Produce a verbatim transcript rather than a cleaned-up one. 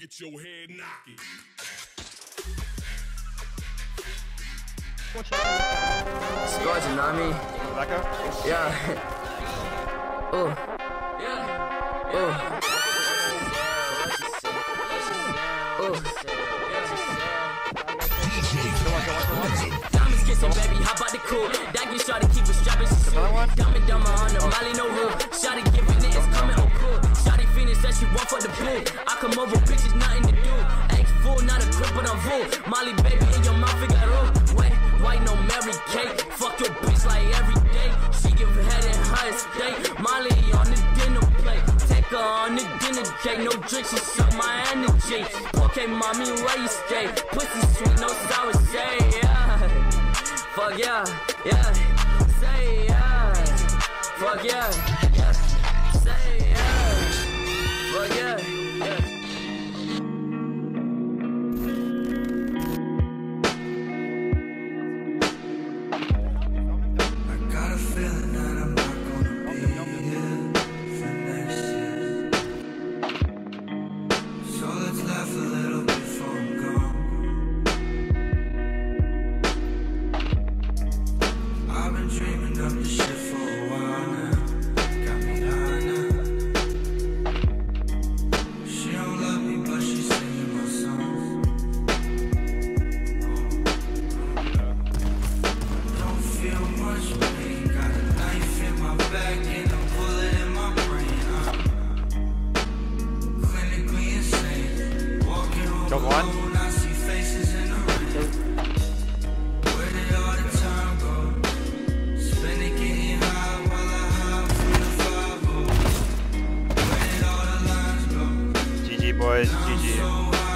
get your head knocked. Watch out. Squad tsunami. Back up. Yeah. Oh. Yeah. Oh. Oh. Diamonds kissing, baby. How about the cool? Daggy shot to keep a strap. Diamond dumb on the Molly, no room. Shot to give it, it's coming. Oh, cool. Shotty Phoenix said she want for the pool. I come over, bitches, nothing to do. X fool, not a grip, but I'm fool. Molly, baby, in your mouth, Figaro. Wait, white, no Mary Kate. Fuck your bitch like every day. She give head in her estate. Molly on the dinner plate. Take her on the dinner date. No drinks, she suck my energy. Okay, mommy, where you stay? Pussy sweet, no sour say. Yeah. Fuck yeah, yeah. Say yeah. Fuck yeah. G G boys, G G.